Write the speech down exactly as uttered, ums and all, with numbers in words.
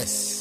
Yes.